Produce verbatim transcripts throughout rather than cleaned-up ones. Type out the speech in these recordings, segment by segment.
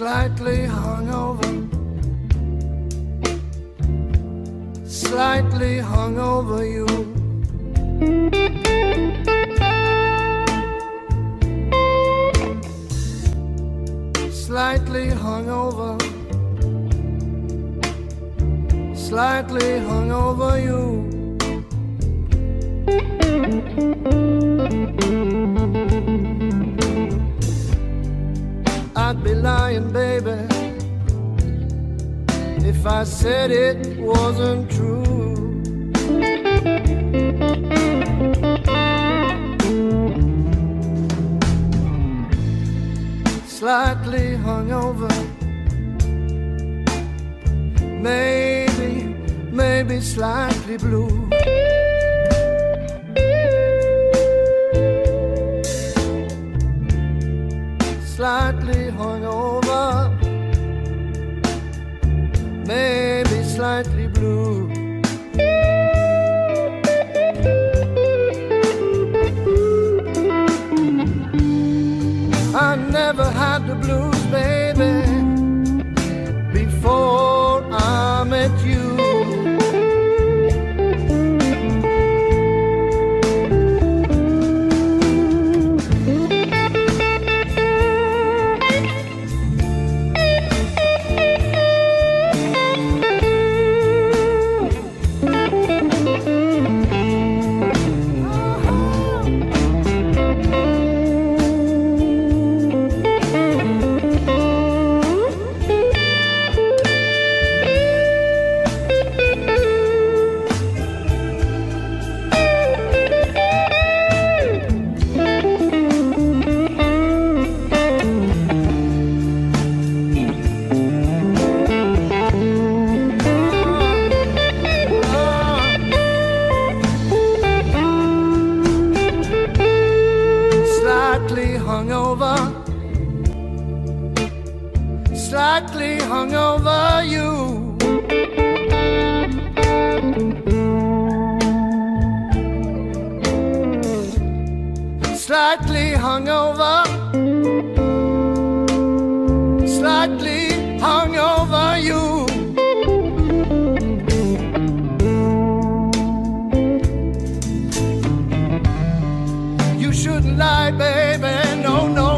slightly hungover, slightly hungover you. Slightly hungover, slightly hungover you. I'd be lying, baby, if I said it wasn't true. Slightly hungover, maybe, maybe slightly blue. Slightly hungover, maybe slightly blue. I never had the blues, baby, before I met you. Slightly hungover you. Slightly hungover, slightly hungover you. You shouldn't lie, baby, no, no,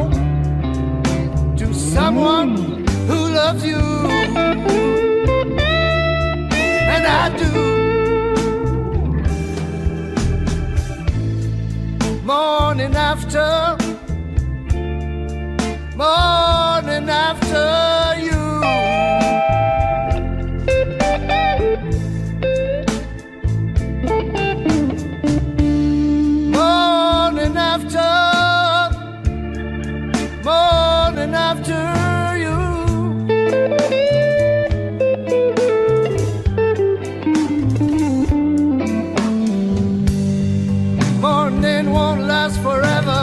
to someone loves you, and I do morning after morning after you. Morning after morning after. Morning won't last forever.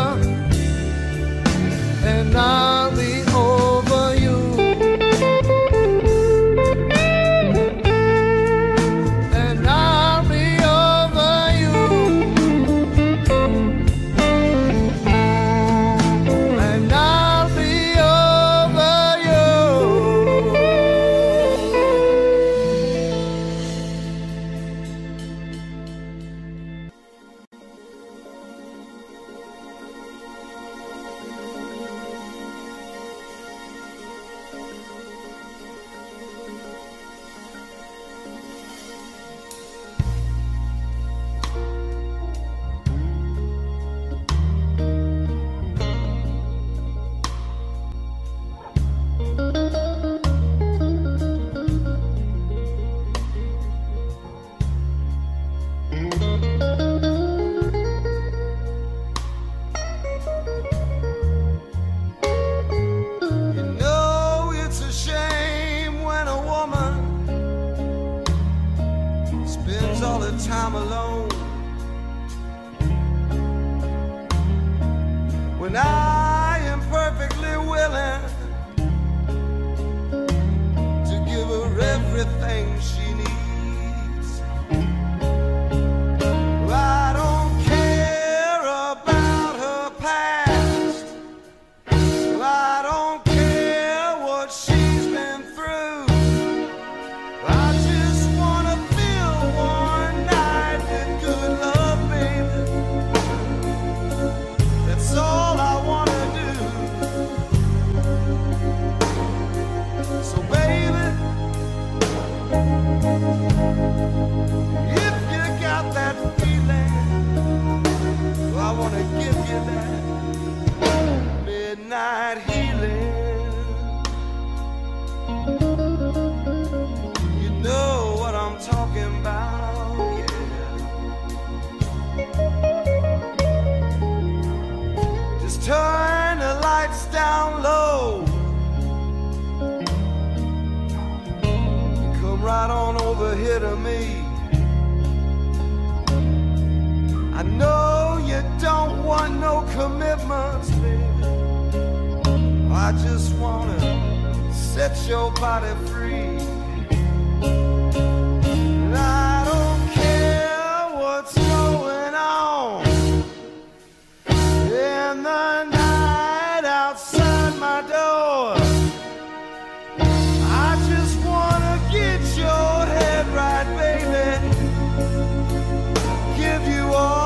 find healing. You know what I'm talking about, yeah. Just turn the lights down low and come right on over here to me. I know you don't want no commitments, baby. I just wanna set your body free. And I don't care what's going on in the night outside my door. I just wanna get your head right, baby. Give you all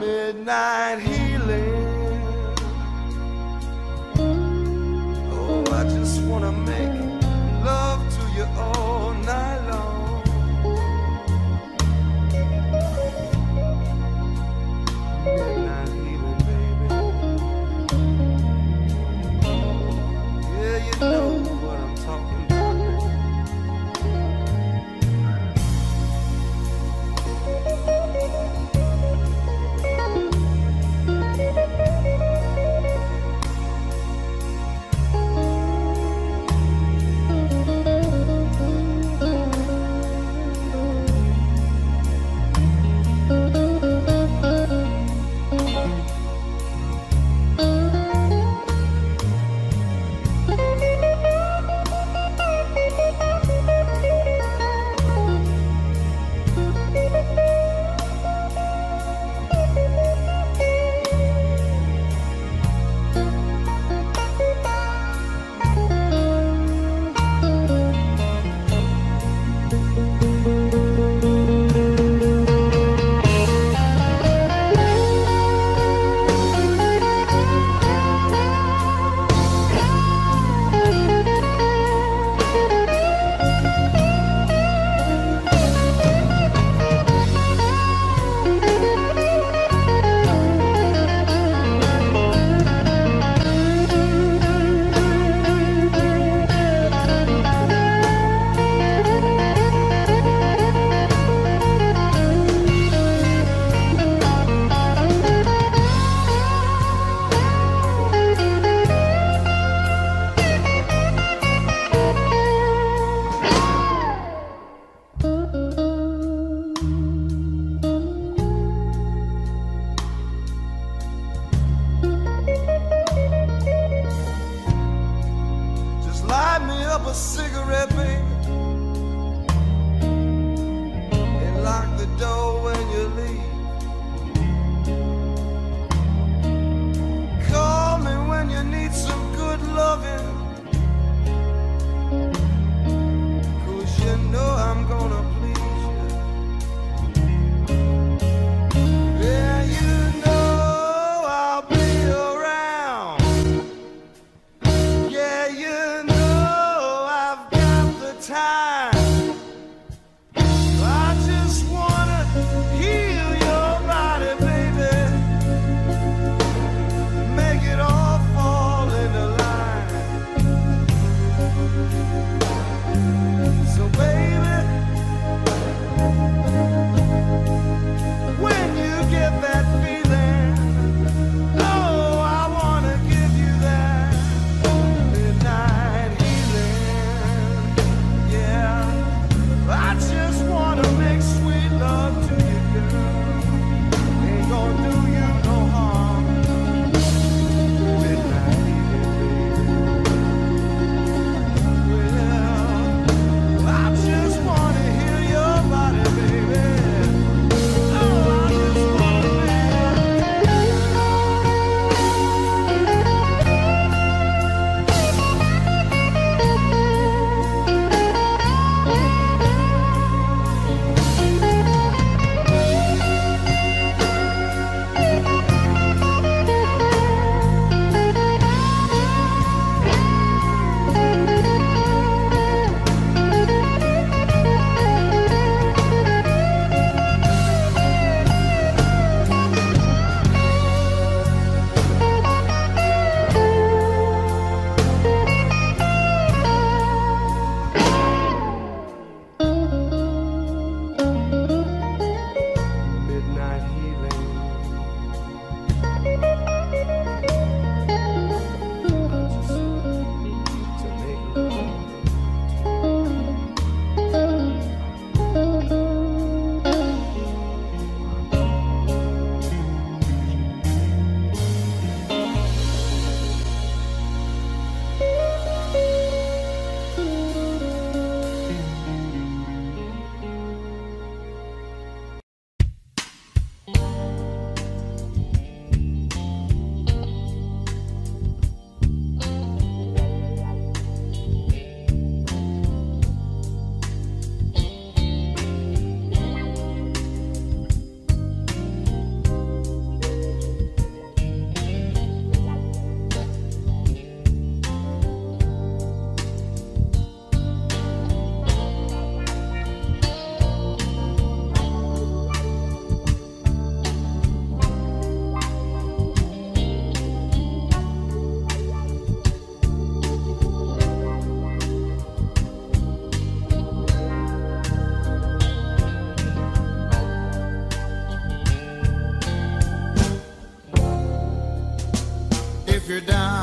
midnight healing. Oh, I just wanna make love to you all night long. Midnight healing, baby. Yeah, you know what I'm talking about. A cigarette, baby, and lock the door when you leave. Call me when you need some good loving, 'cause you know I'm gonna please you. Yeah, you know I'll be around. Yeah, you know time. I just wanna heal your body, baby. Make it all fall into line. So baby, when you get that feeling, oh, I wanna give you that midnight. Yeah.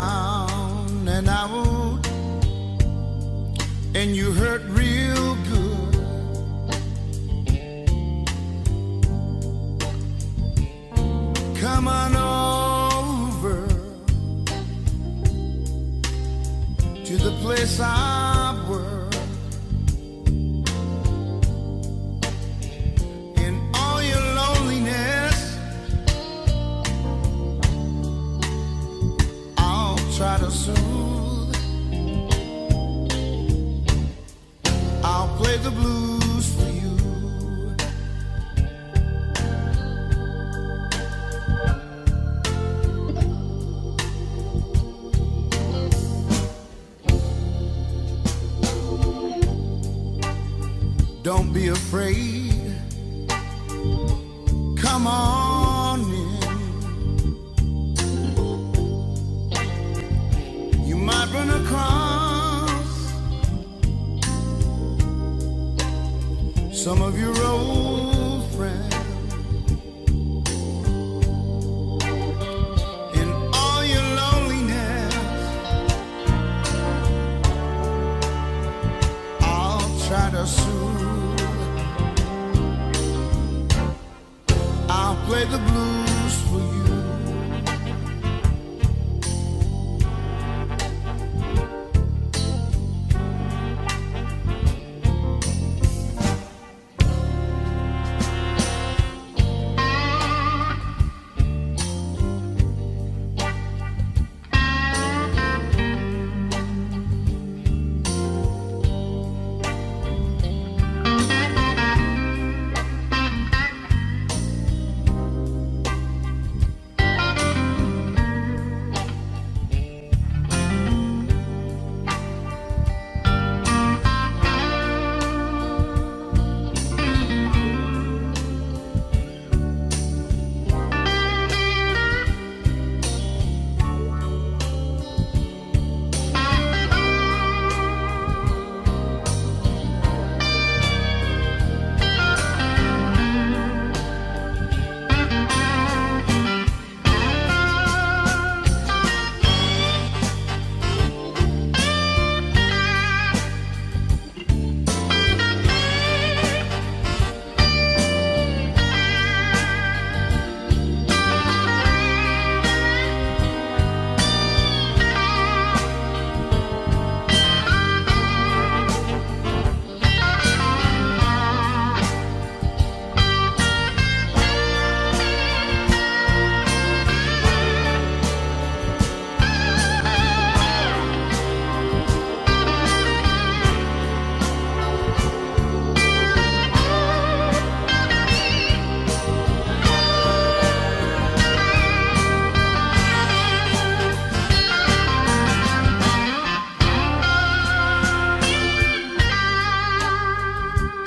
down and out, and you hurt real good. Come on over to the place I work. Try to soothe. I'll play the blues for you. Don't be afraid. Come on in. Might run across some of your old friends, in all your loneliness I'll try to soothe. I'll play the blues for you.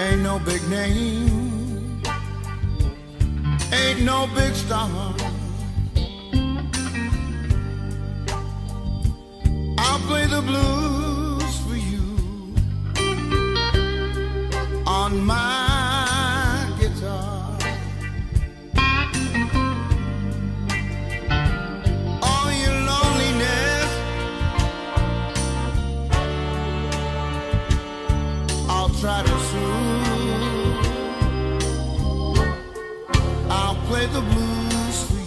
Ain't no big name, ain't no big star. I'll play the blues for you on my guitar. All your loneliness, I'll try to soothe. Play the blues.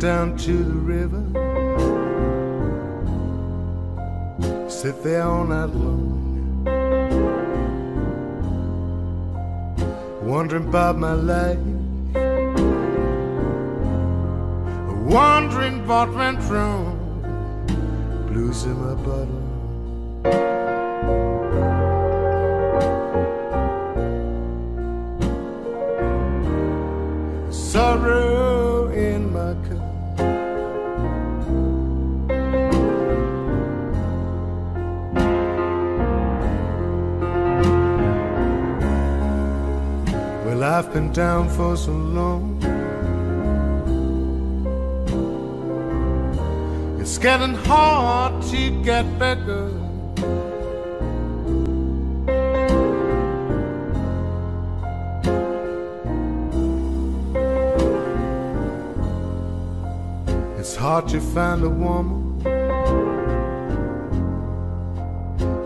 down to the river, sit there all night long, wondering about my life, wondering what went wrong. Blues in my bottle, sorrow in my cup. Well, I've been down for so long, it's getting hard to get better. It's hard to find a woman,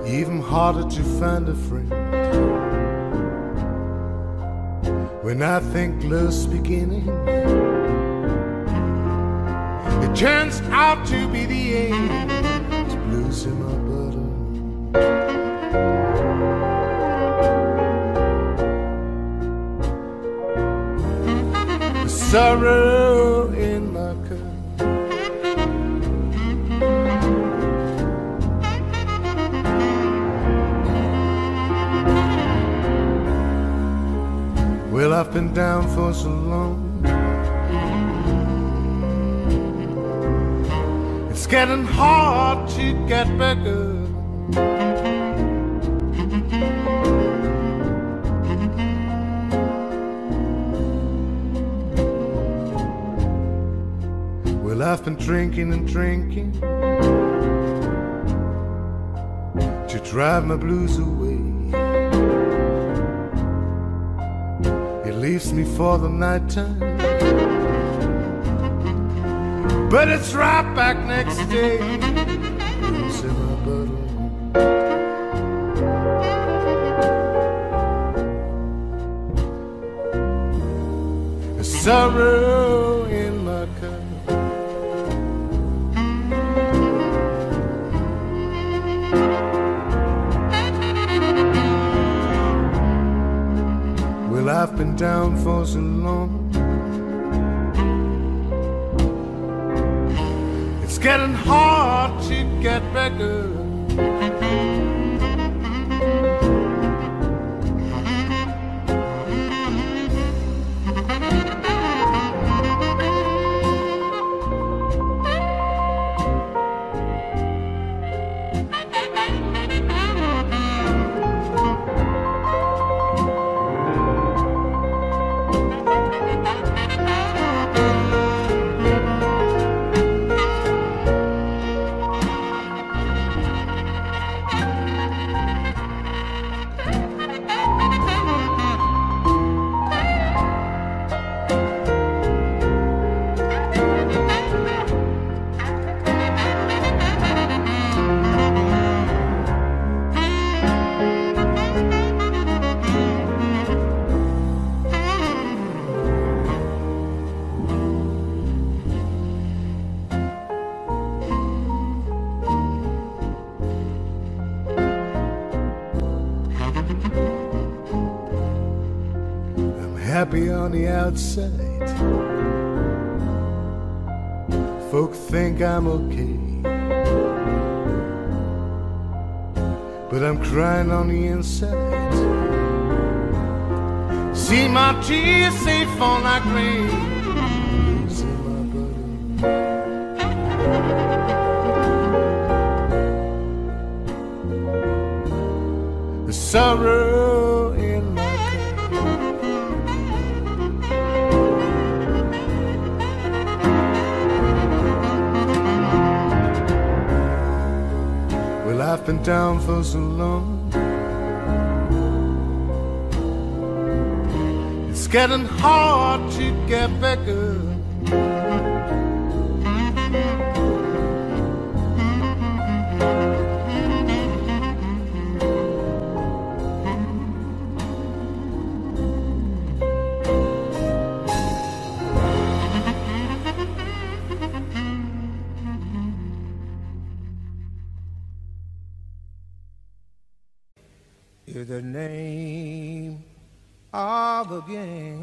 even harder to find a friend. When I think love's beginning, it turns out to be the end. It's blues in my bottle, sorrow in my cup. Well, I've been down for so long, it's getting hard to get better. Well, I've been drinking and drinking to drive my blues away. Leaves me for the night time, but it's right back next day. Blues in my bottle, a sorrow in my cup. Well, I've been down for so long, it's getting hard to get better. Happy on the outside, folk think I'm okay, but I'm crying on the inside. See my tears they fall like rain. Blues in my bottle, the sorrow in my cup. I've been down for so long, it's getting hard to get better. to the name of the game.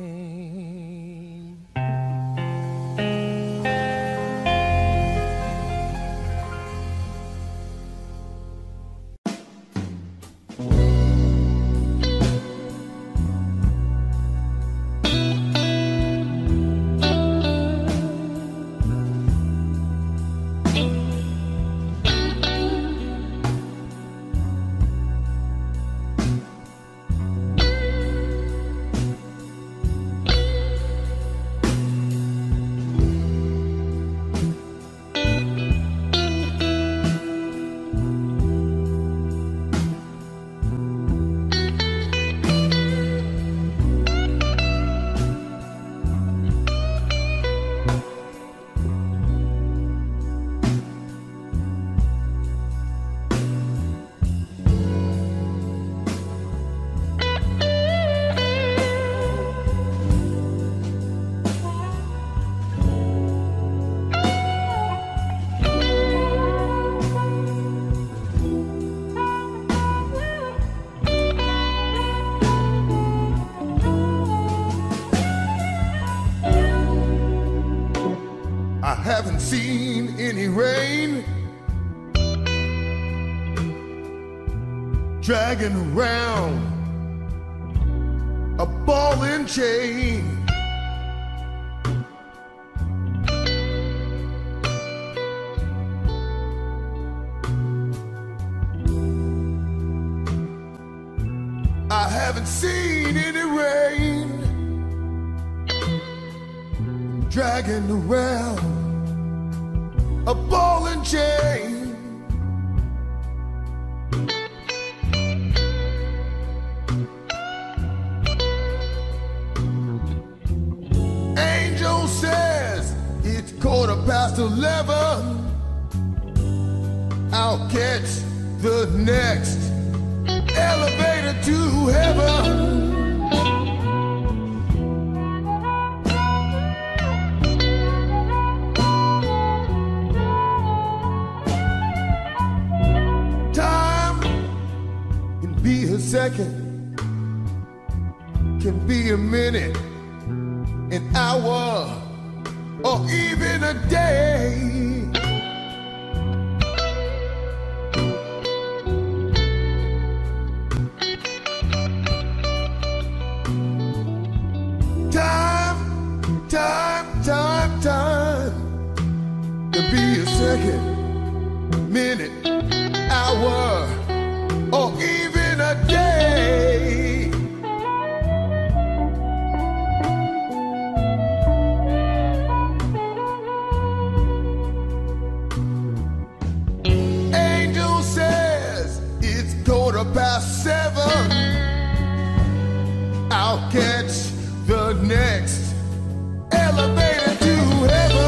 Seen any rain dragging around a ball and chain. I haven't seen any rain dragging around a ball and chain. Angel says it's quarter past eleven. I'll catch the next elevator to heaven. Second can be a minute, an hour, or even a day. Time, time, time, time can be a second, minute, hour, or even a day. Angel says it's quarter past seven. I'll catch the next elevator to heaven.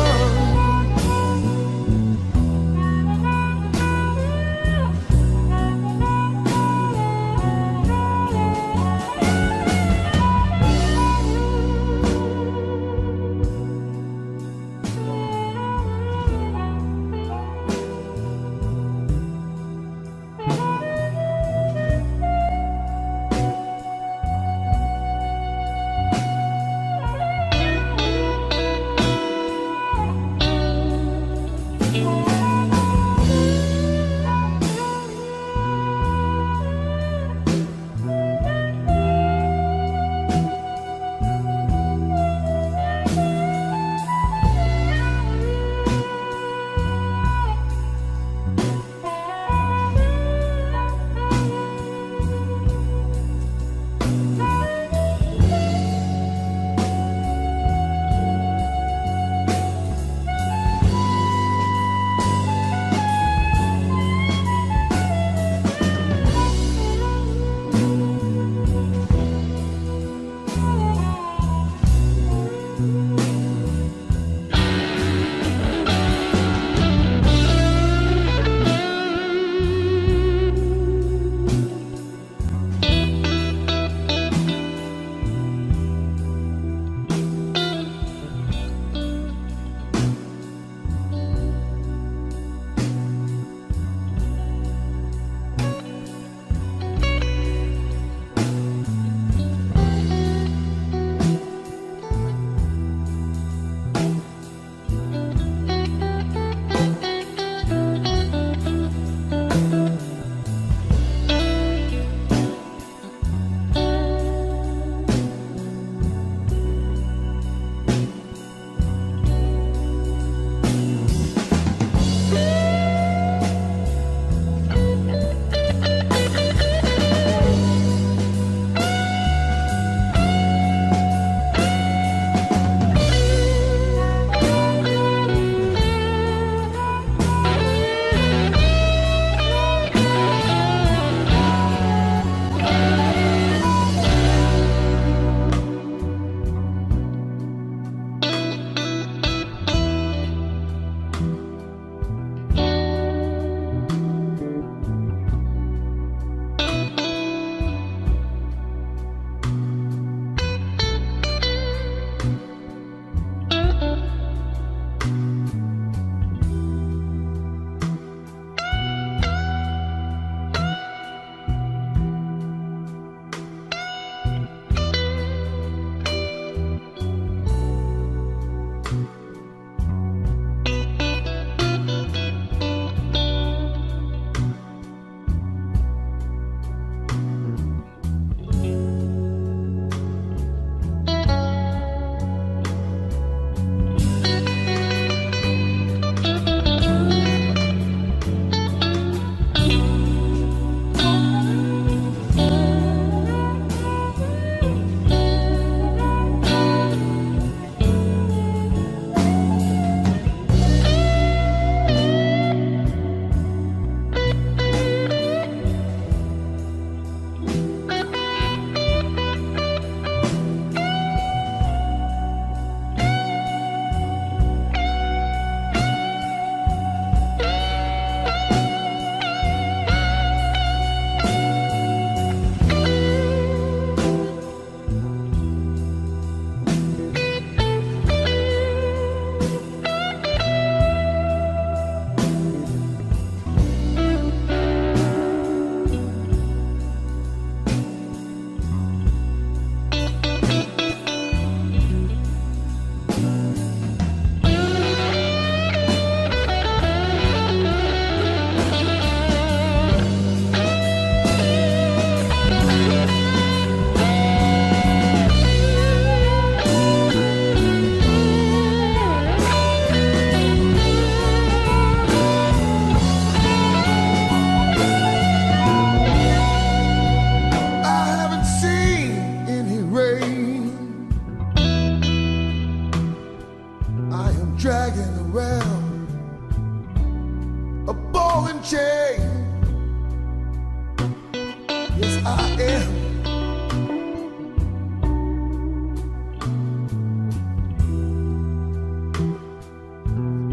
because I am.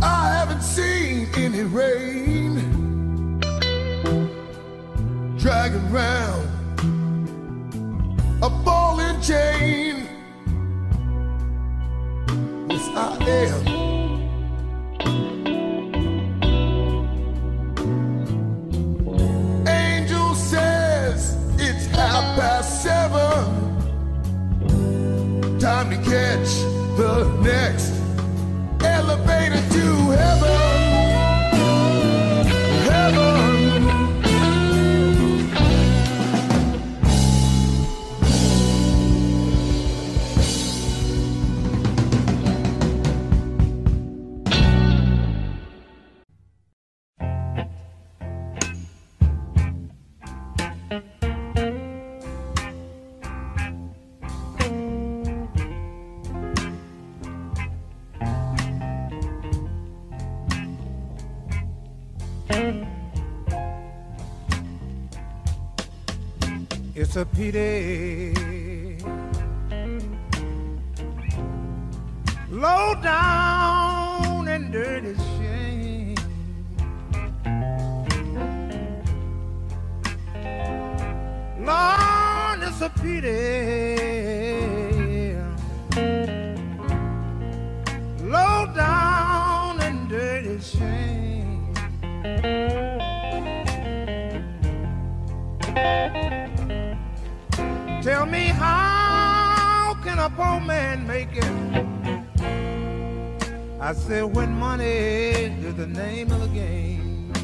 I haven't seen any rain dragging around a ball and chain. Yes, I am. Time to catch the next elevator to heaven, heaven. It's a pity, low down and dirty shame, Lord, it's a pity, low down and dirty shame. Tell me, how can a poor man make it? I said, when money is the name of the game.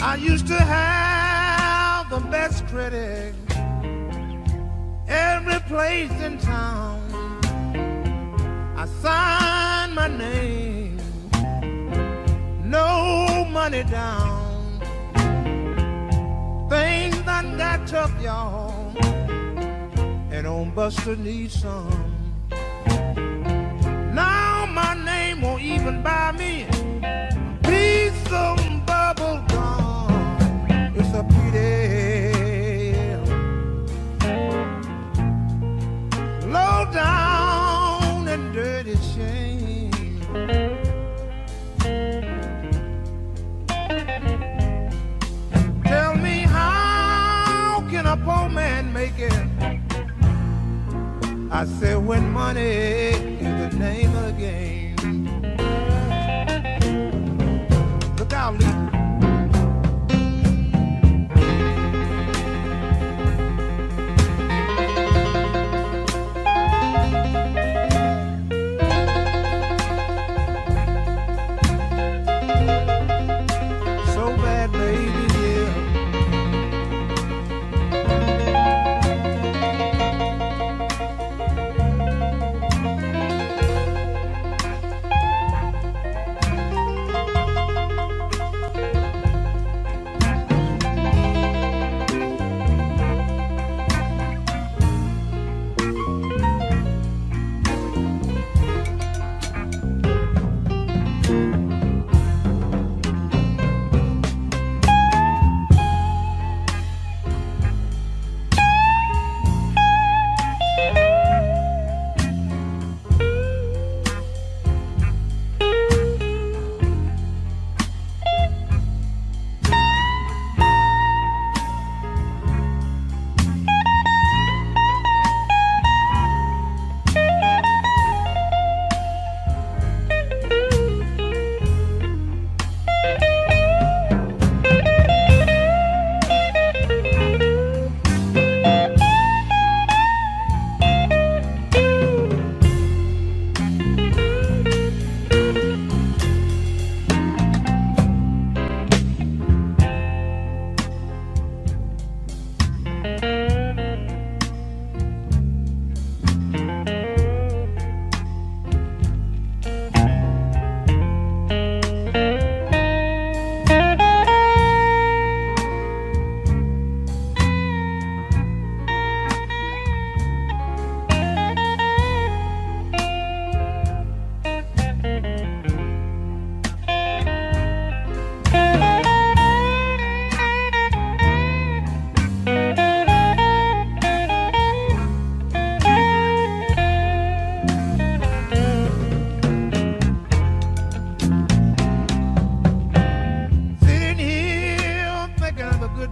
I used to have the best credit, every place in town. I signed my name, no money down. Things done got tough, y'all, and on Buster needs some. Now my name won't even buy me piece of bubble gum. It's a pity, low down and dirty shame. A poor man make it? I said, when money is the name of the game. Look out, Lee.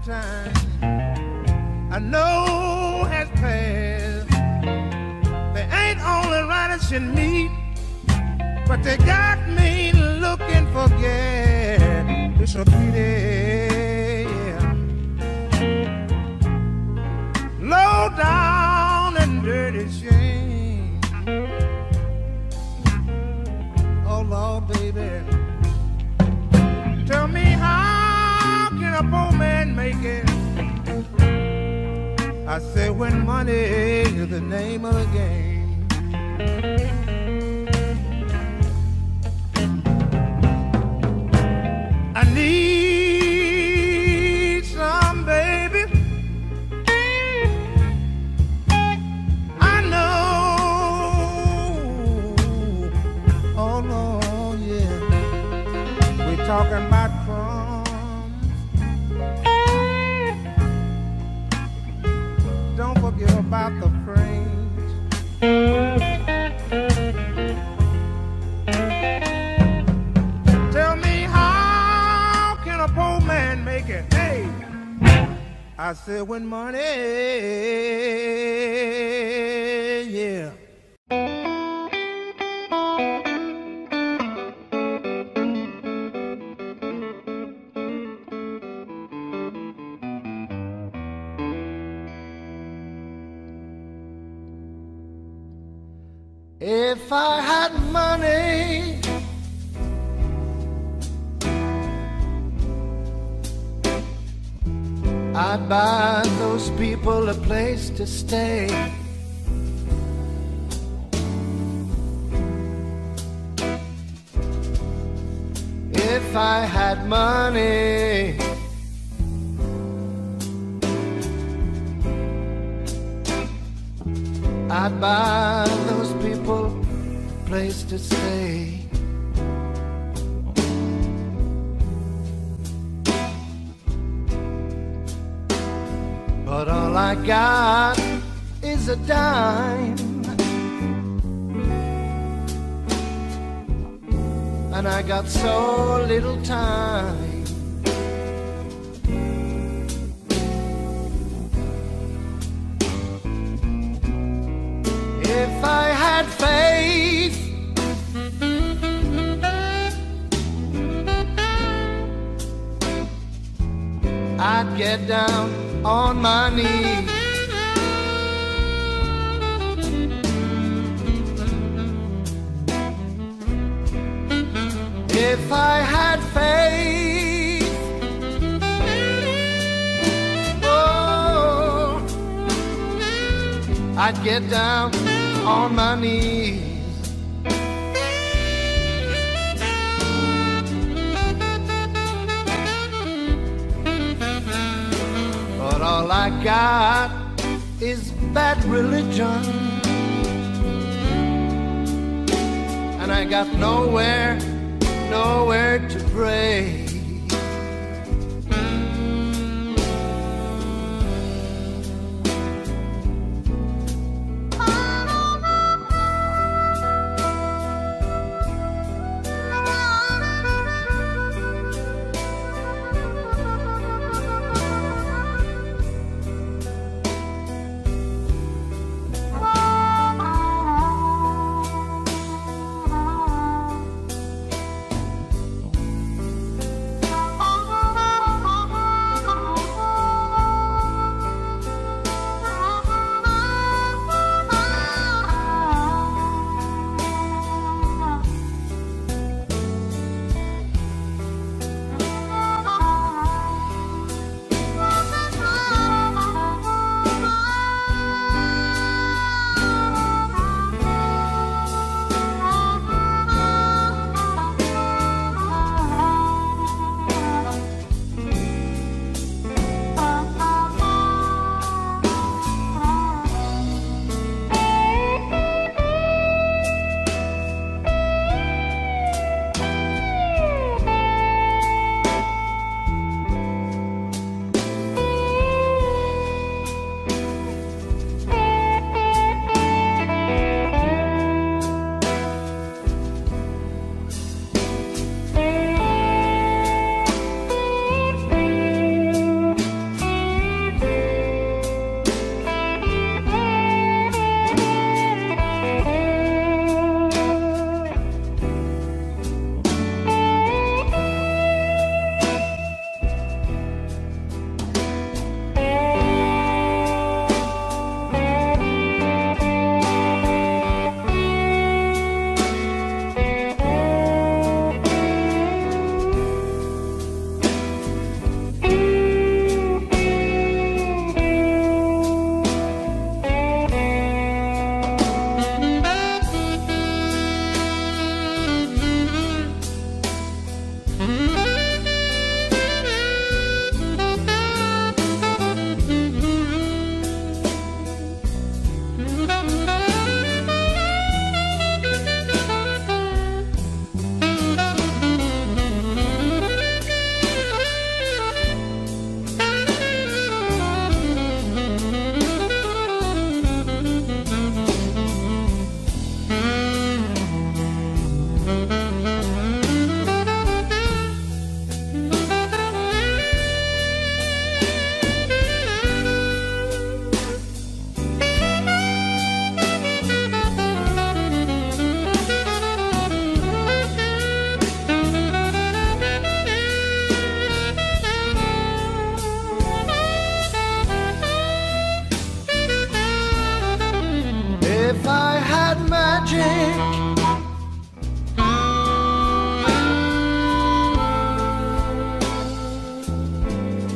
time I know has passed. They ain't only riders in me, but they got me looking for gas. It's a pity. Low down and dirty shame. Oh Lord, baby, tell me how can a poor man make it? I say when money is the name of the game. I need some, baby. I know. Oh no, yeah. We're talking about crumbs. Don't forget about the frames. I said when money, yeah. If I had money, I'd buy those people a place to stay. If I had money, I'd buy those people a place to stay. But all I got is a dime, and I got so little time. If I had faith, I'd get down on my knees if I had faith. Oh, I'd get down on my knees. But all I got is bad religion, and I got nowhere, nowhere to pray.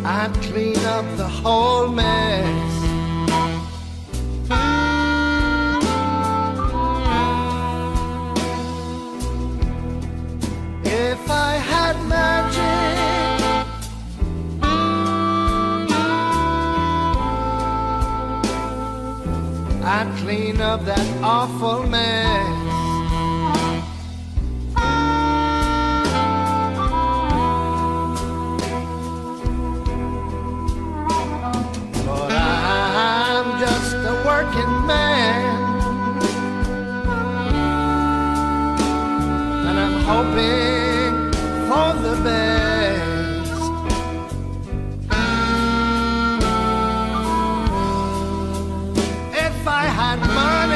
I clean up the whole mess. If I had magic, I'd clean up that awful mess. Hoping for the best. If I had money,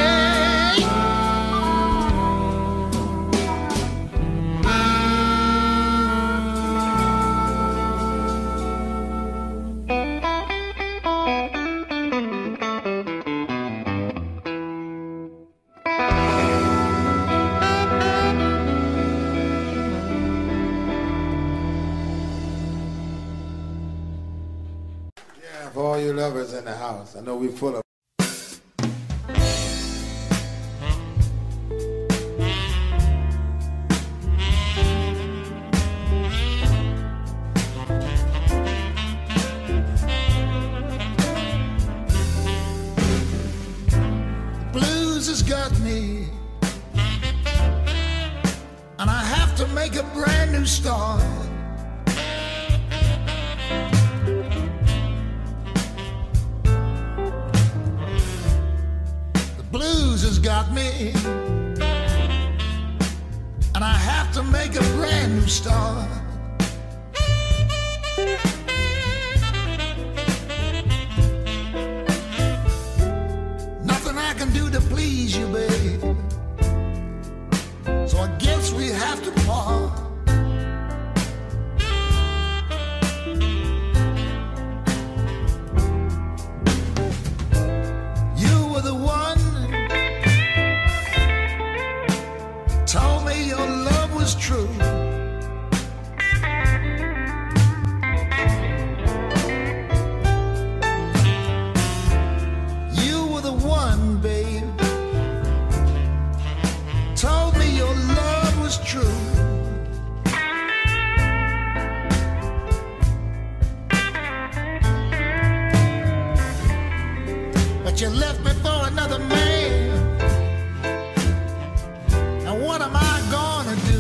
all you lovers in the house, I know we're full of. Blues has got me, and I have to make a brand new start. Blues has got me, and I have to make a brand new start. Nothing I can do to please you, babe, so I guess we have to part. You left me for another man, and what am I gonna do?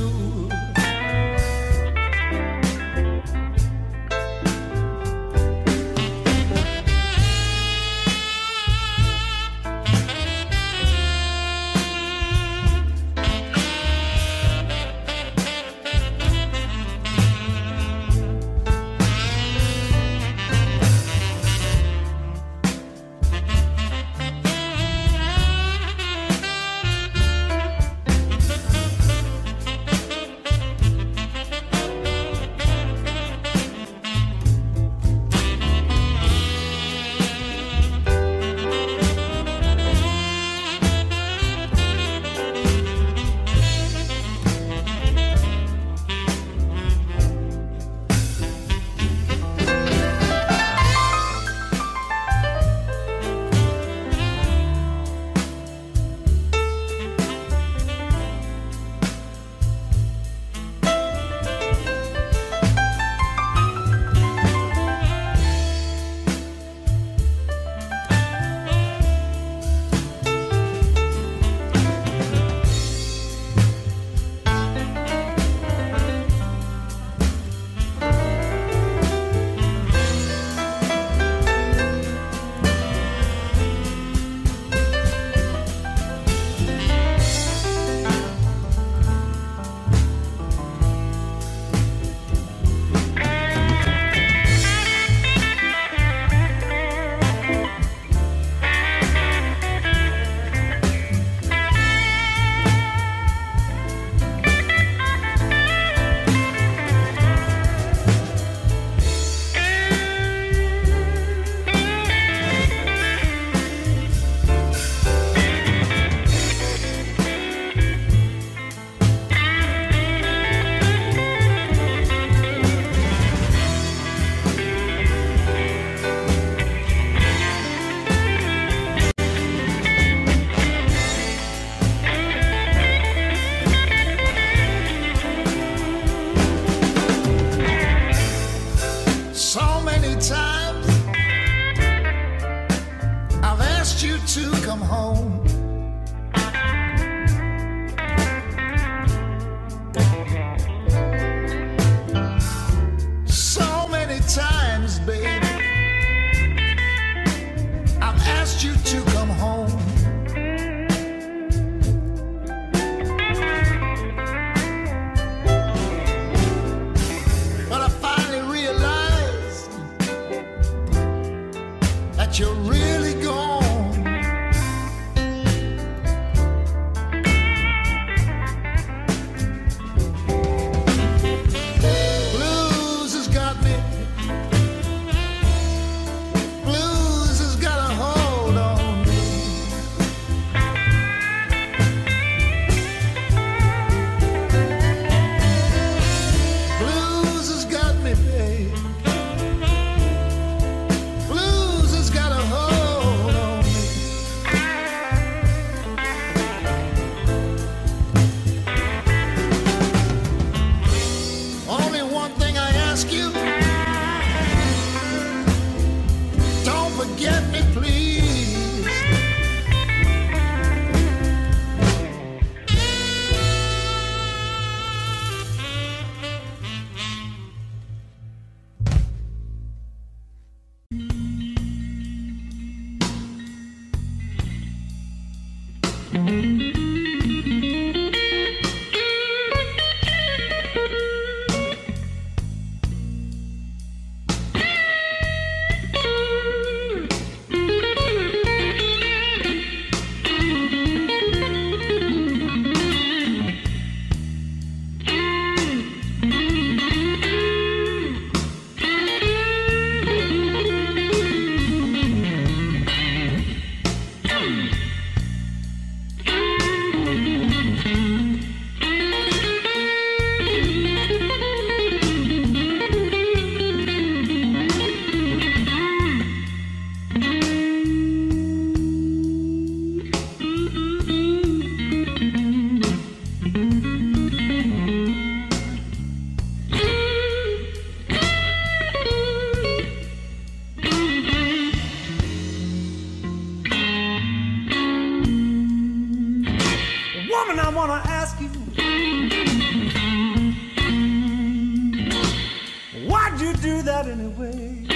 Why'd you do that anyway?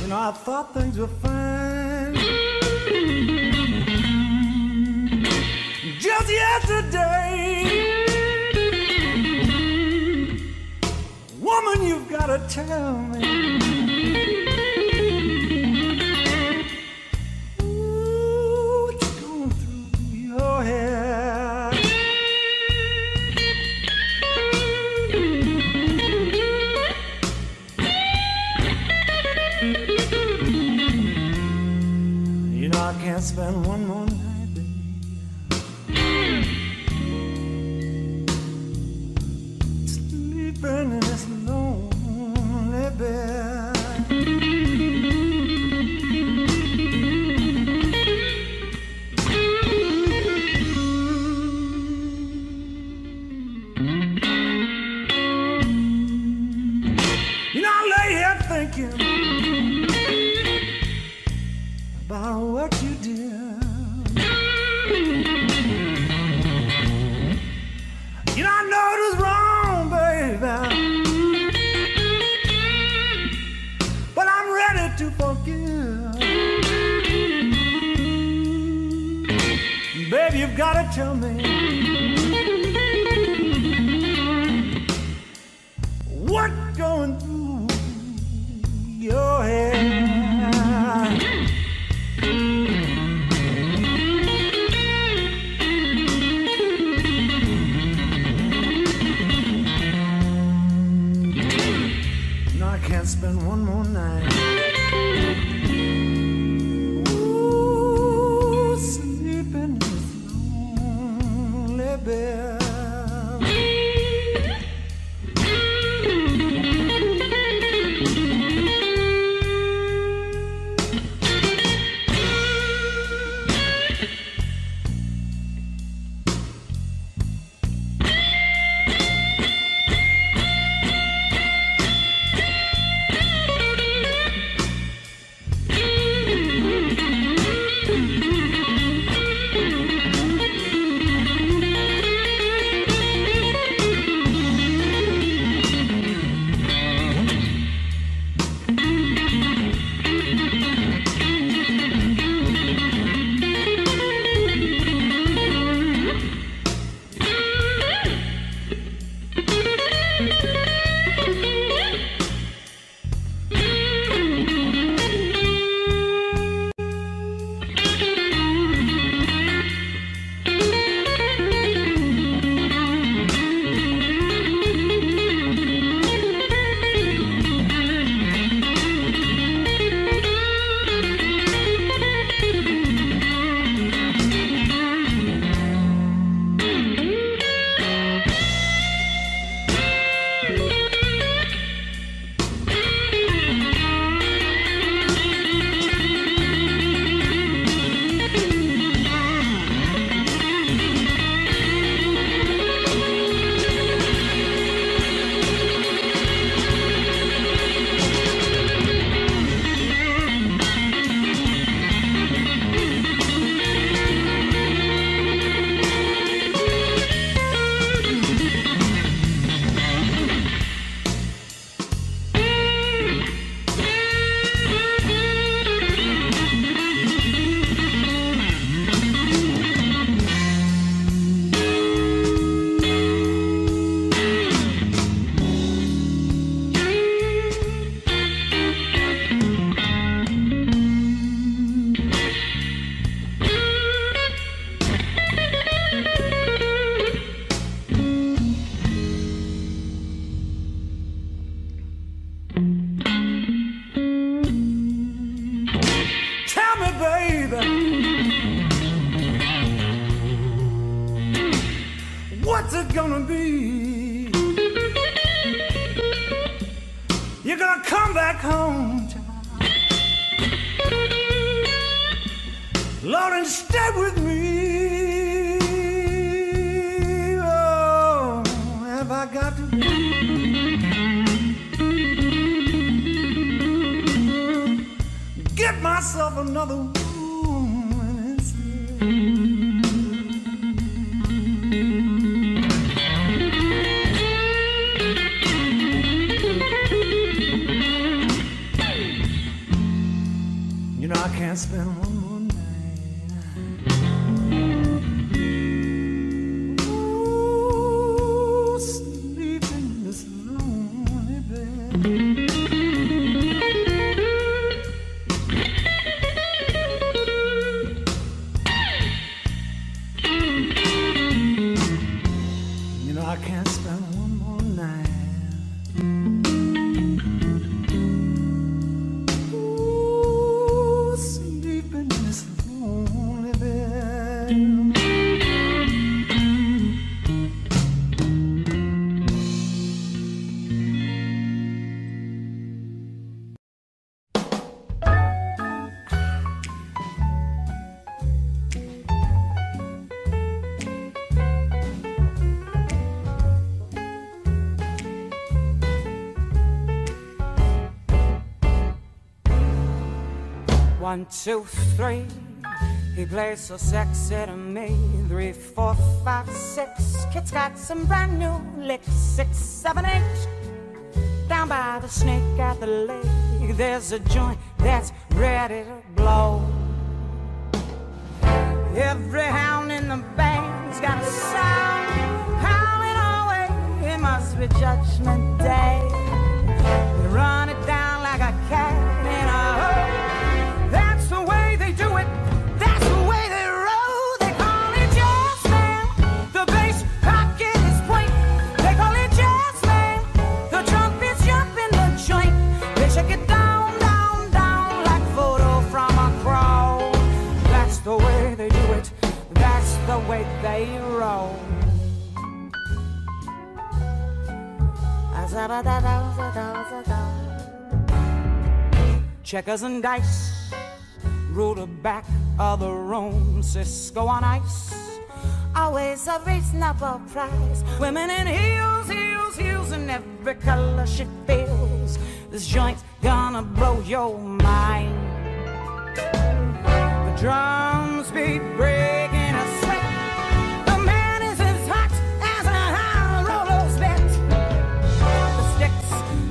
You know, I thought things were fine. Just yesterday, woman, you've got to tell me. Spend one more night, baby, sleeping in this lonely bed. You know, I lay here thinking about what you did. You know, I know it was wrong, baby, but I'm ready to forgive. Baby, you've got to tell me what's going through your head. Spend one more night, ooh, sleeping in this lonely bed. What's it gonna be? You're gonna come back home, child. Lord, and stay with me. Oh, have I got to get myself another woman instead? Thank you. spend one more night. Ooh, sleep in this lonely bed. You know I can't spend one more night. One, two, three, he plays so sexy to me. Three, four, five, six, kid's got some brand new licks. Six, seven, eight, down by the snake at the lake, there's a joint that's ready to blow. Every hound in the band's got a sound, howling away, it must be Judgment Day. They run it down like a cat. The way they roll. Checkers and dice rule the back of the room. Cisco on ice, always a reasonable price. Women in heels, heels, heels, in every color she feels. This joint's gonna blow your mind. The drums beat breaking.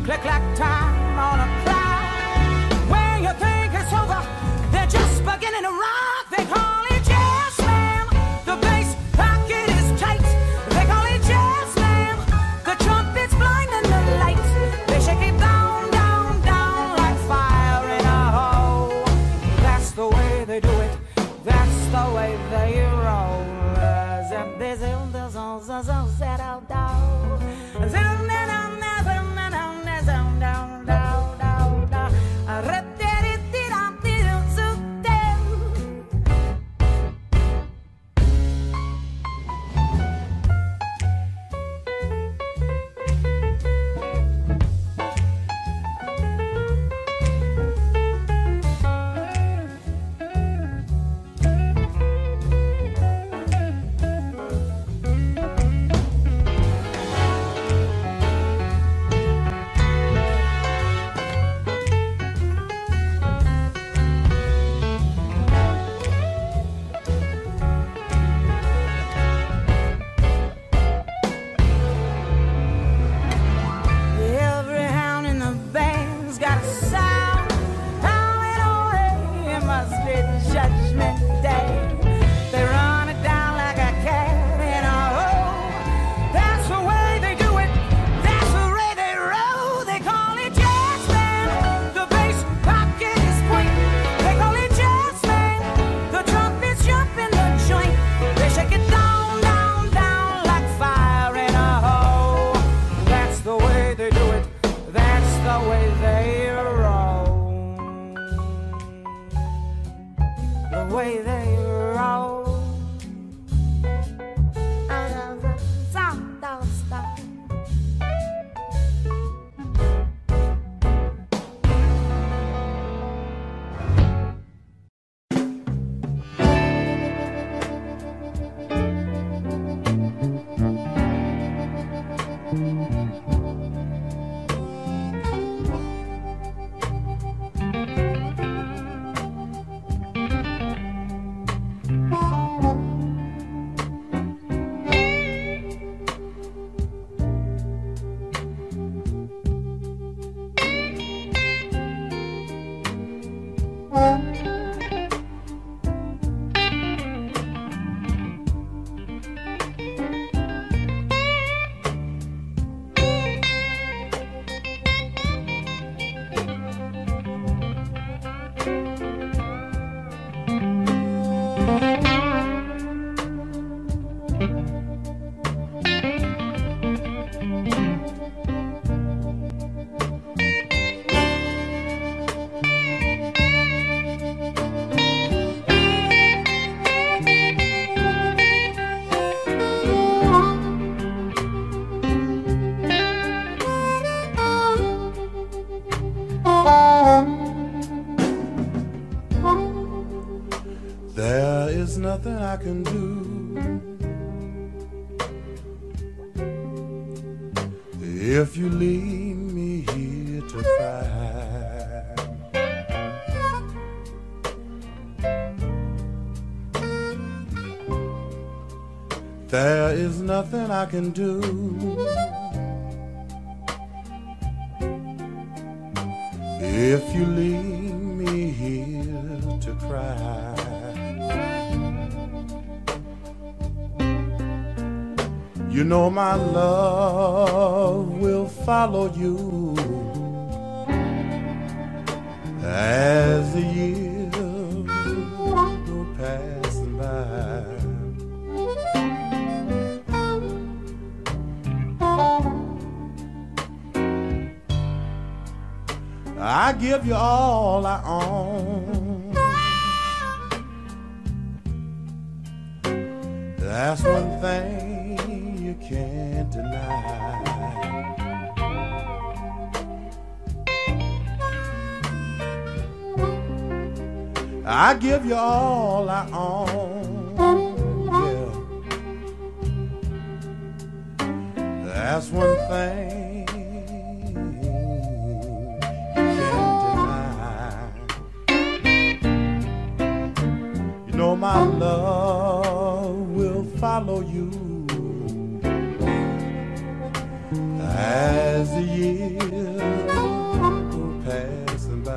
Click like time on a clock. When you think it's over, they're just beginning to rock. They call it jazz slam. The bass pocket is tight. They call it jazz slam. The trumpet's blinding the lights. They shake it down, down, down like fire in a hole. That's the way they do it. That's the way they roll. I can do if you leave me here to fight. There is nothing I can do if you leave me here to cry. You know my love will follow you as the years go passing by. I give you all I own. That's one thing can't deny. I give you all I own, yeah. That's one thing you can't deny. You know my love will follow you as the years go passing by.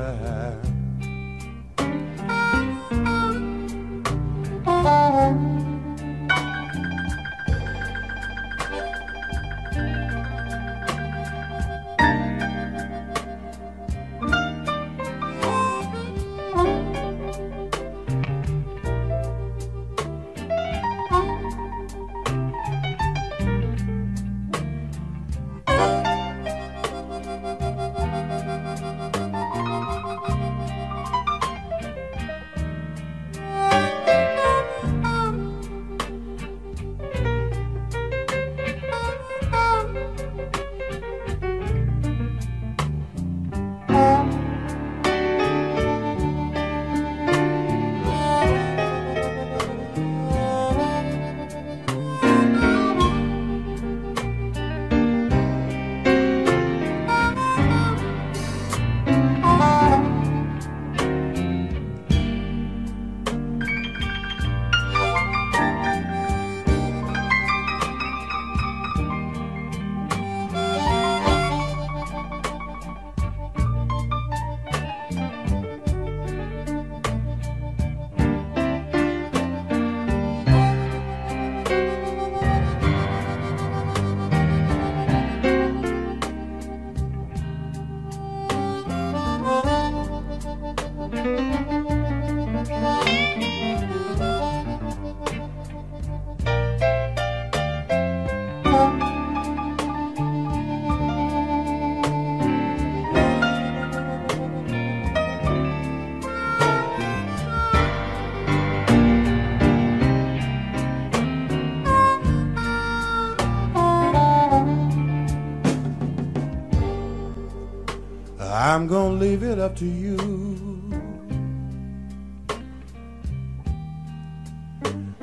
I'm gonna leave it up to you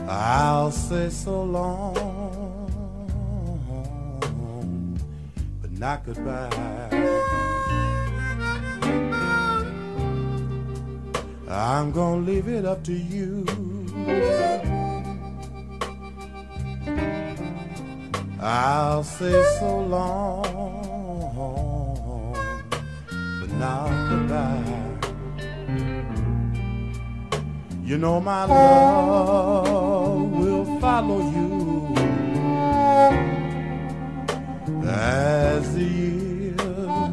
I'll say so long but not goodbye. I'm gonna leave it up to you I'll say so long now goodbye. You know my love will follow you as the years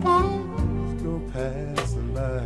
go passing by.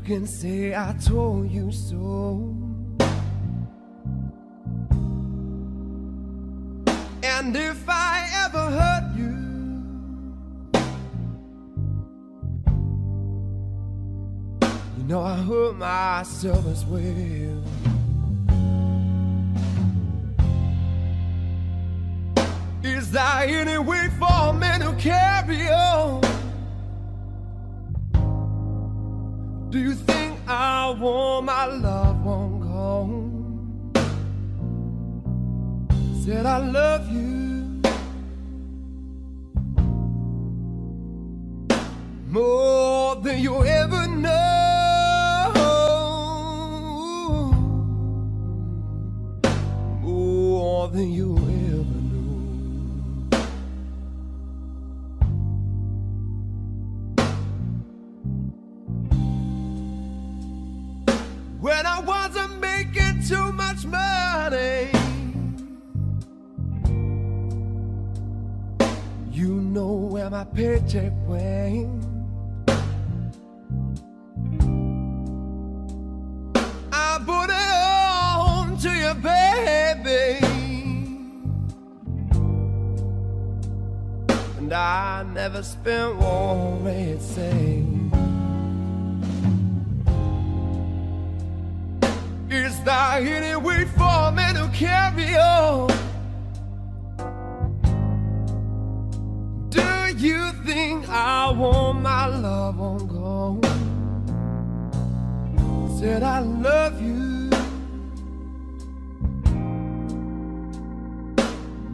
You can say I told you so. And if I ever hurt you, you know I hurt myself as well. Is there any way for me to carry on? Do you think I want my love won't go? Said I love you more than you ever know, more than you ever when I wasn't making too much money. You know where my paycheck went. I put it on to you, baby, and I never spent one red cent. Is there any way for me to carry on? Do you think I want my love on gone? Said I love you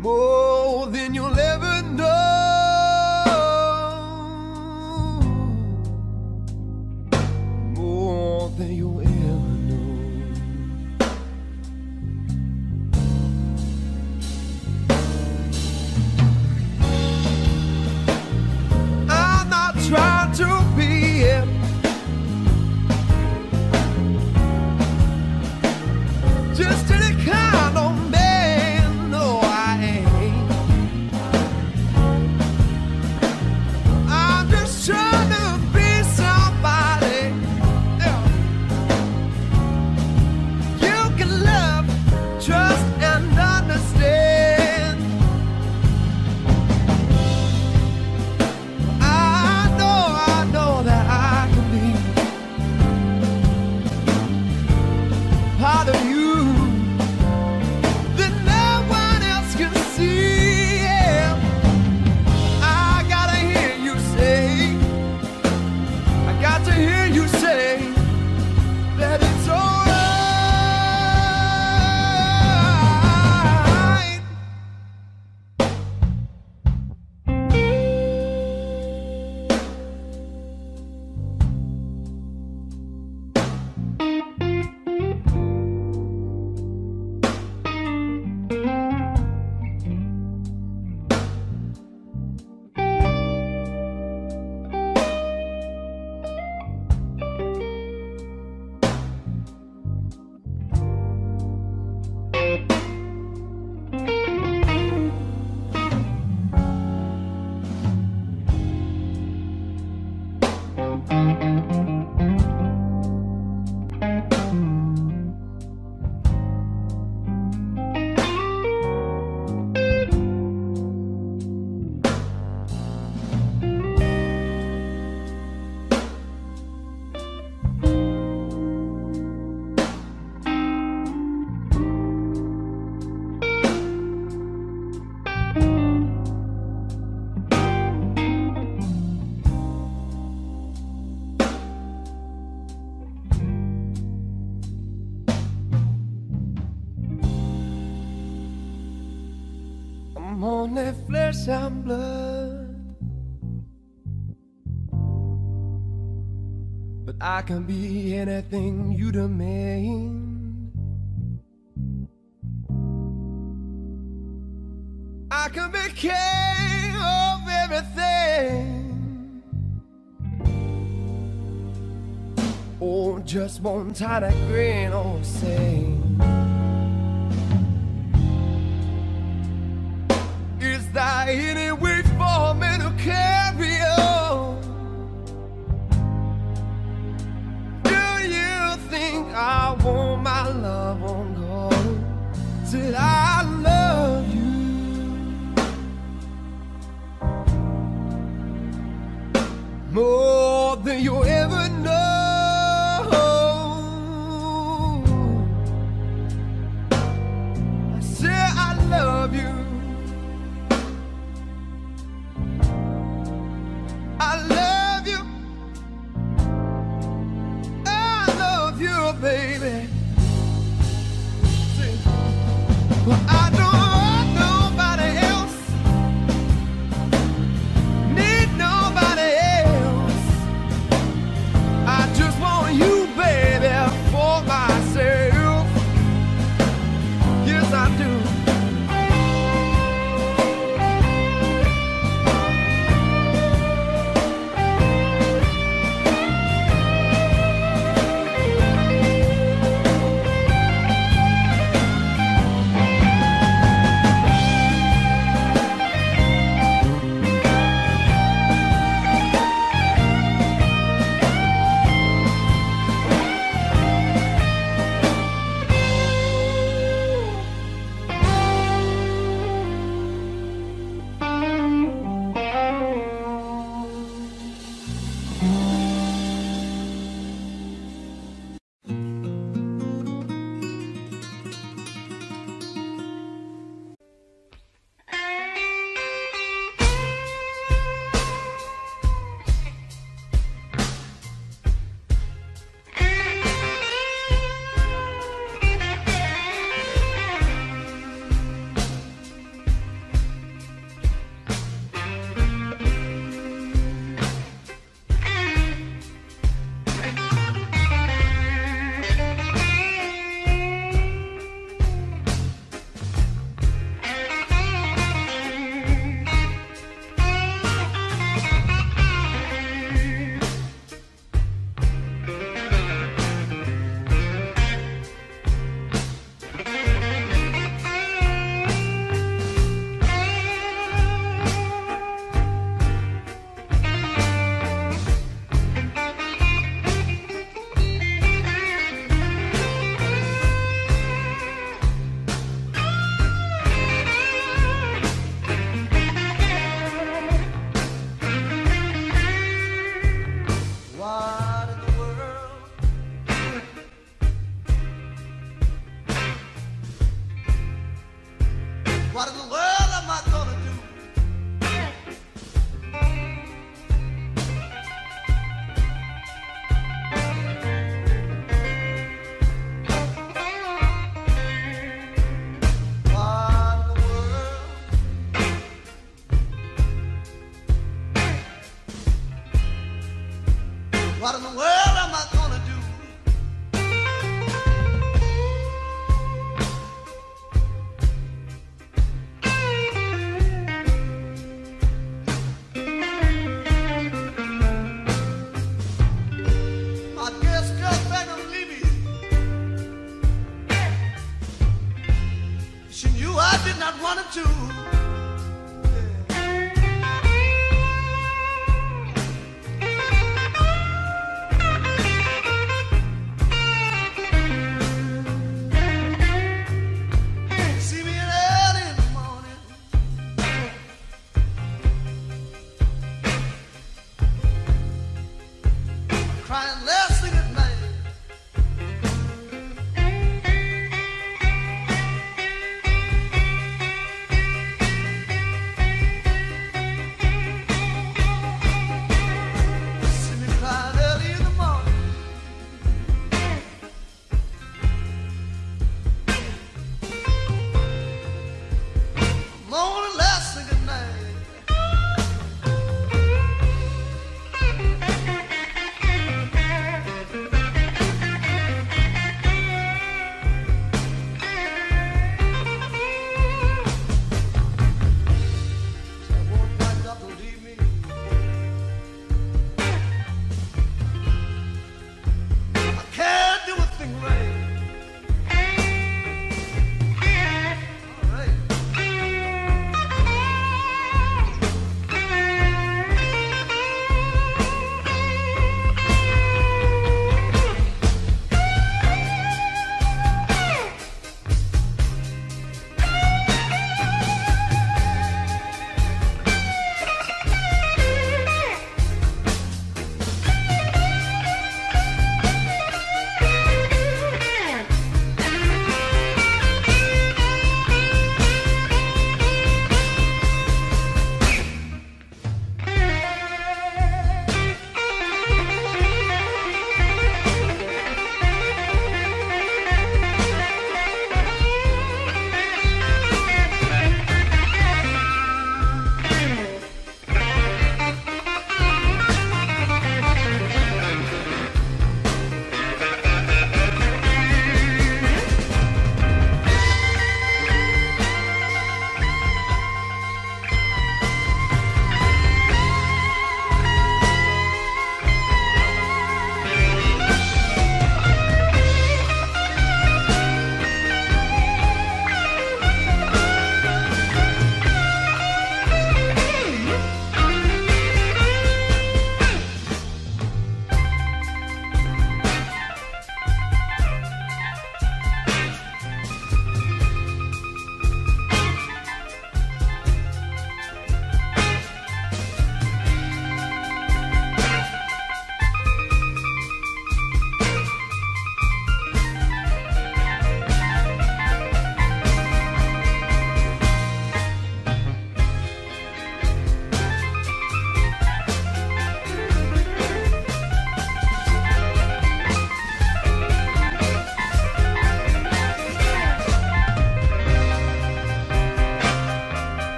more than you'll ever know, more than you'll ever know. Trying to be it, just any kind of man, no I ain't. I'm just trying to be somebody, yeah. You can love, trust and understand. I'm only flesh and blood, but I can be anything you demand. I can be king of everything, or just one tiny grin or say. Is there any way for me to carry on? Do baby. Well, I don't want nobody else, need nobody else. I just want you, baby, for myself. Yes, I do.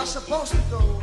I supposed to go?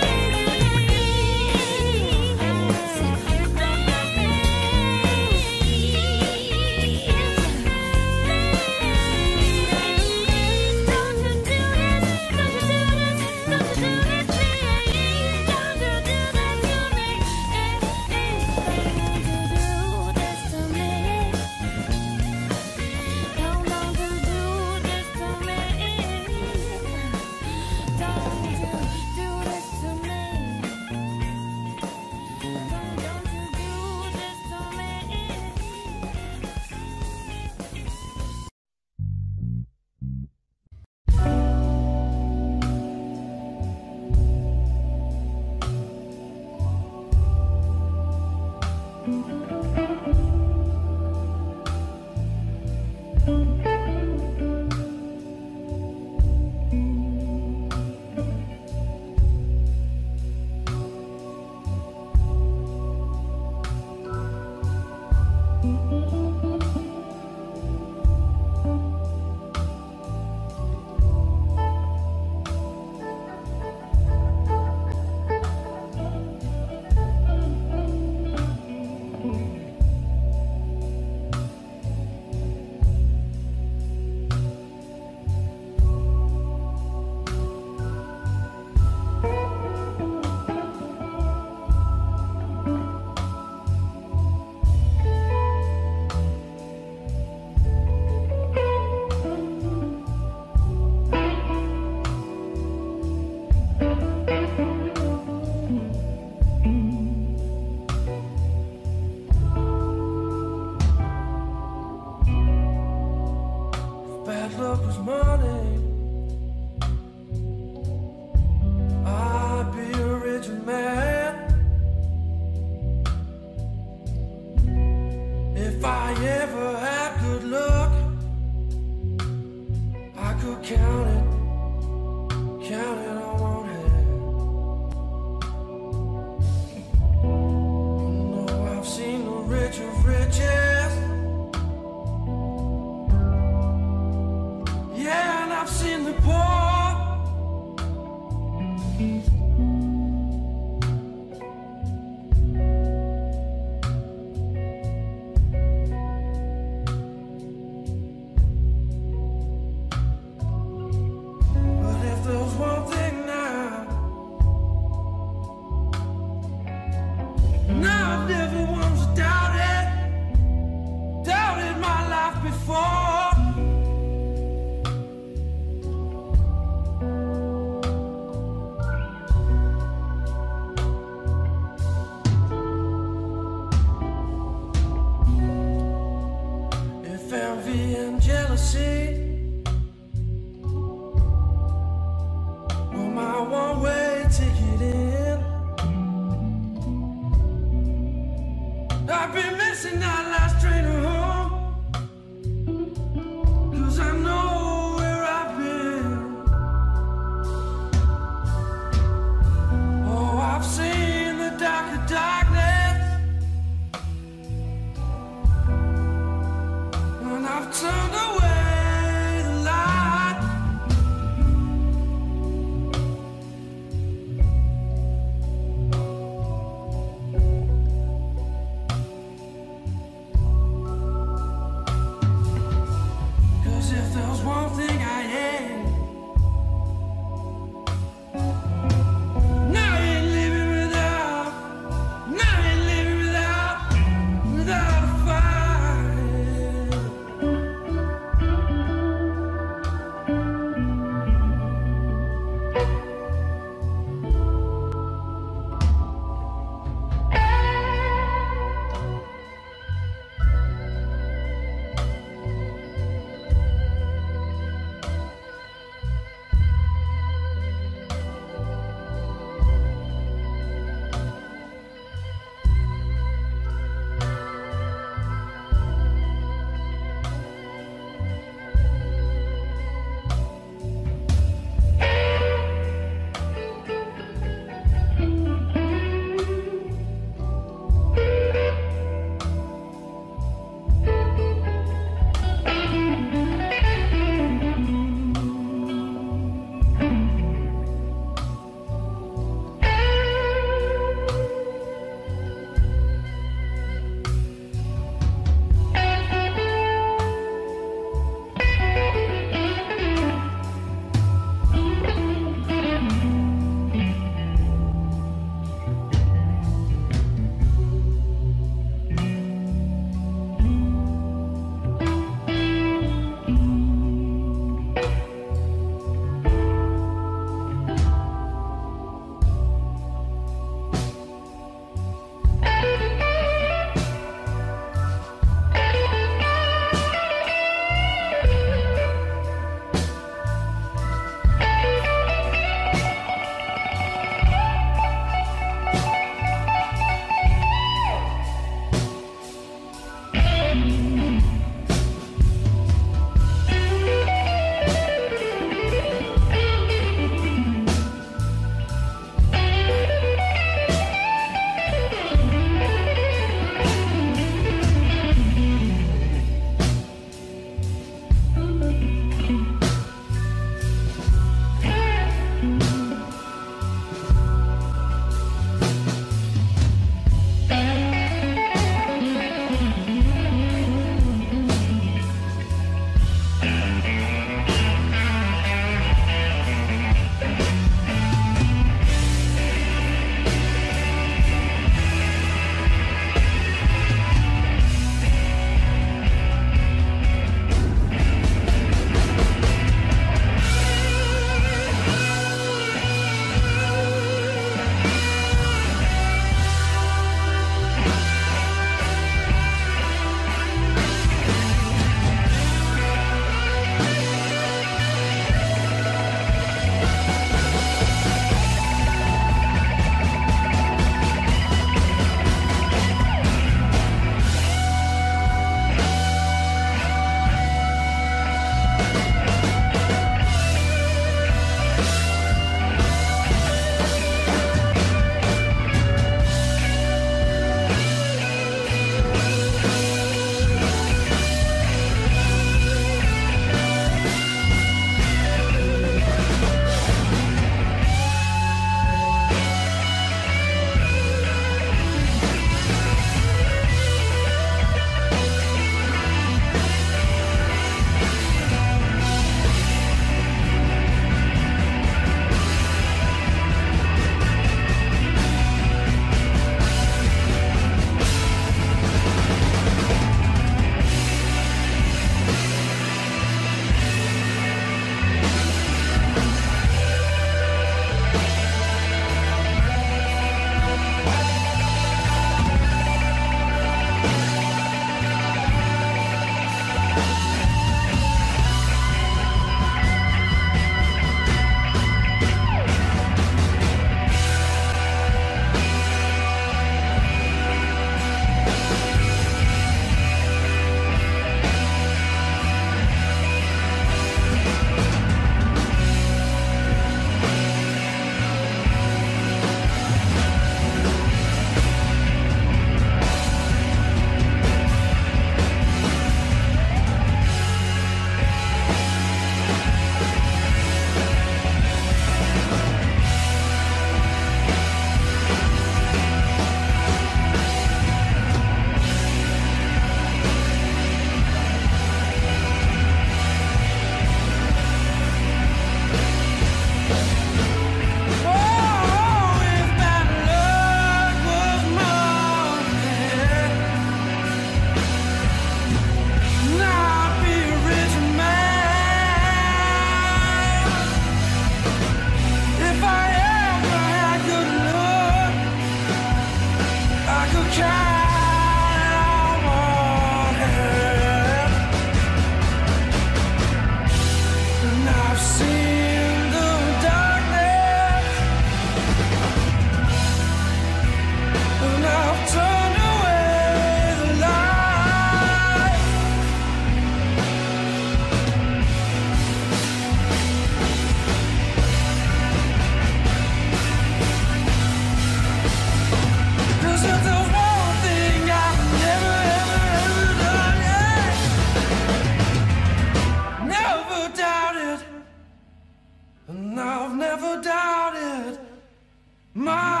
Thank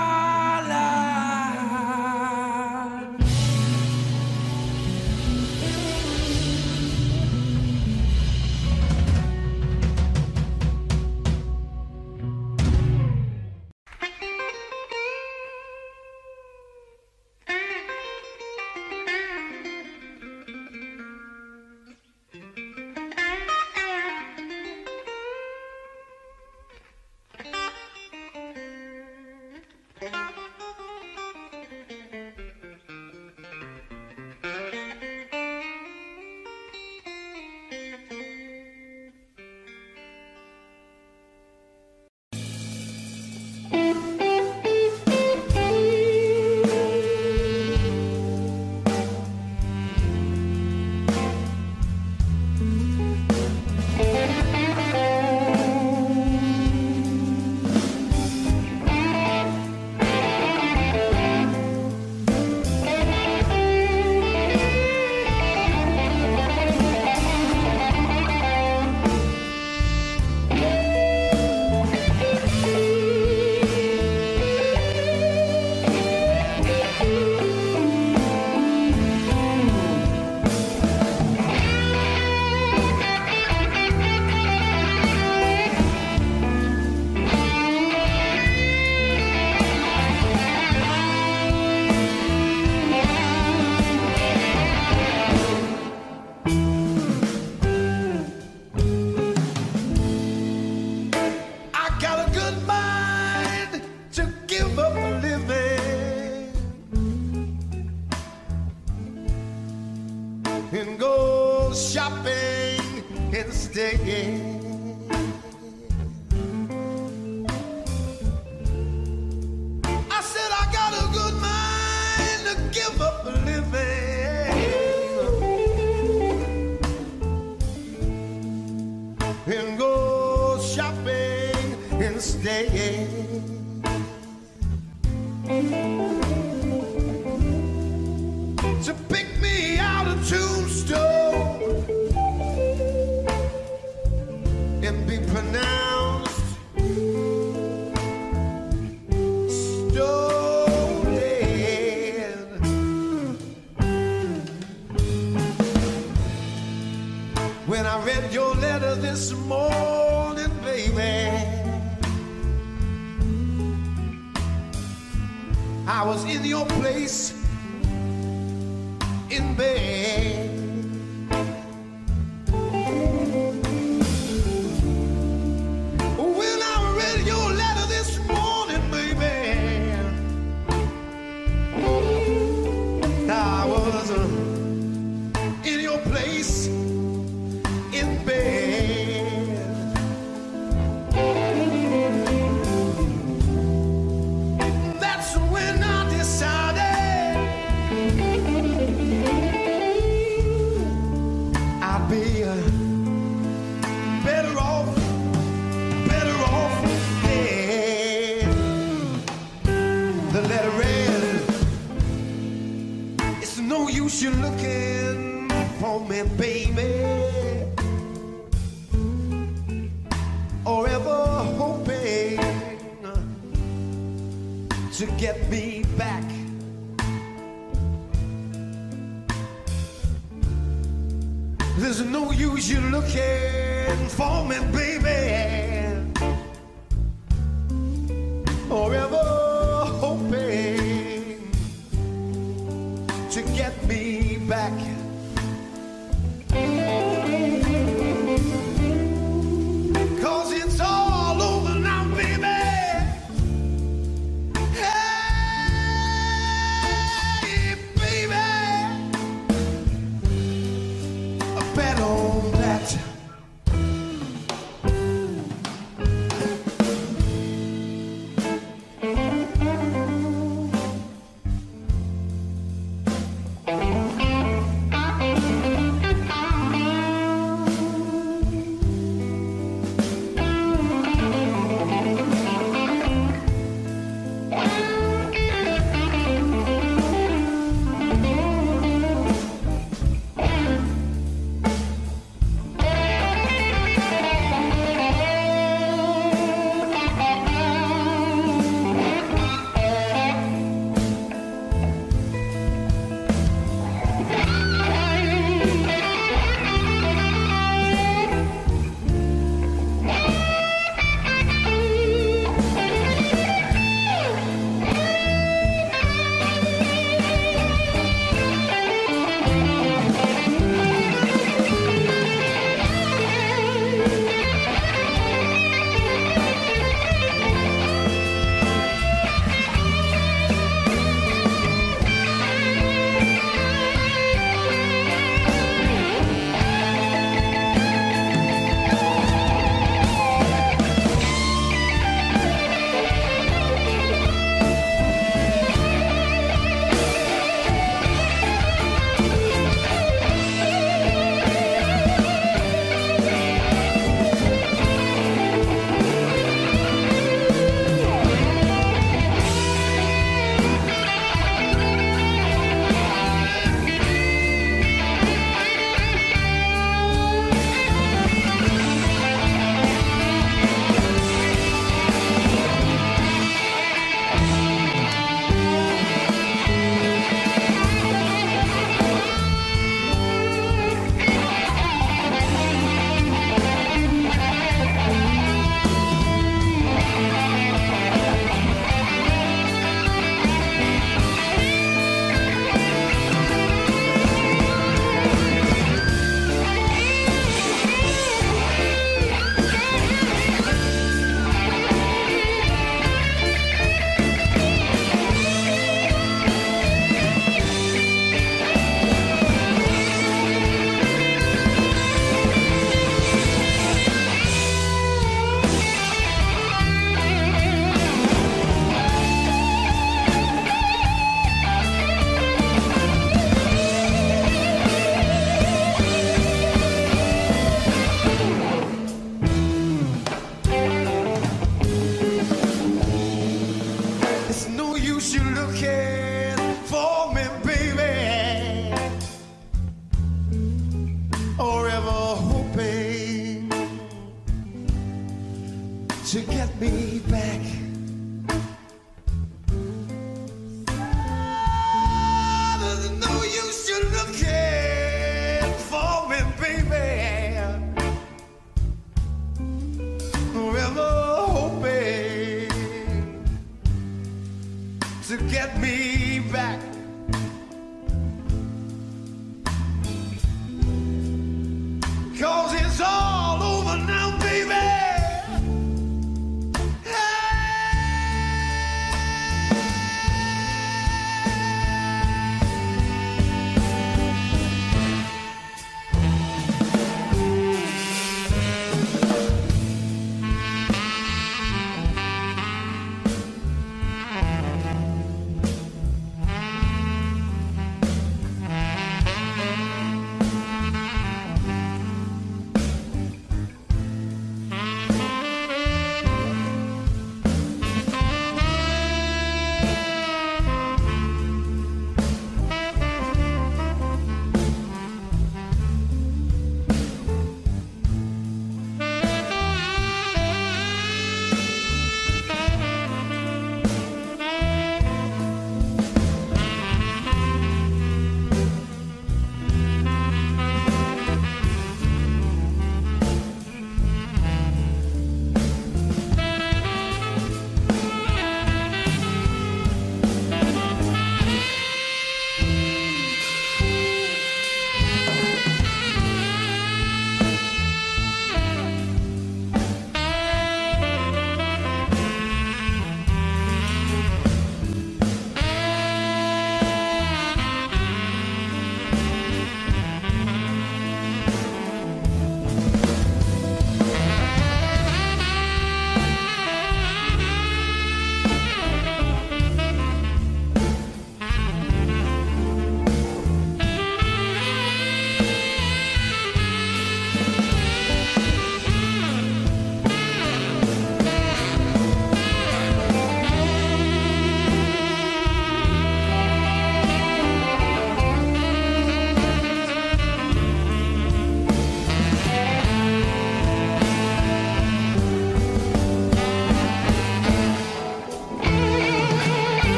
you. you looking for me, baby, or ever hoping to get me back? There's no use you looking for me, baby, or ever hoping to get me back.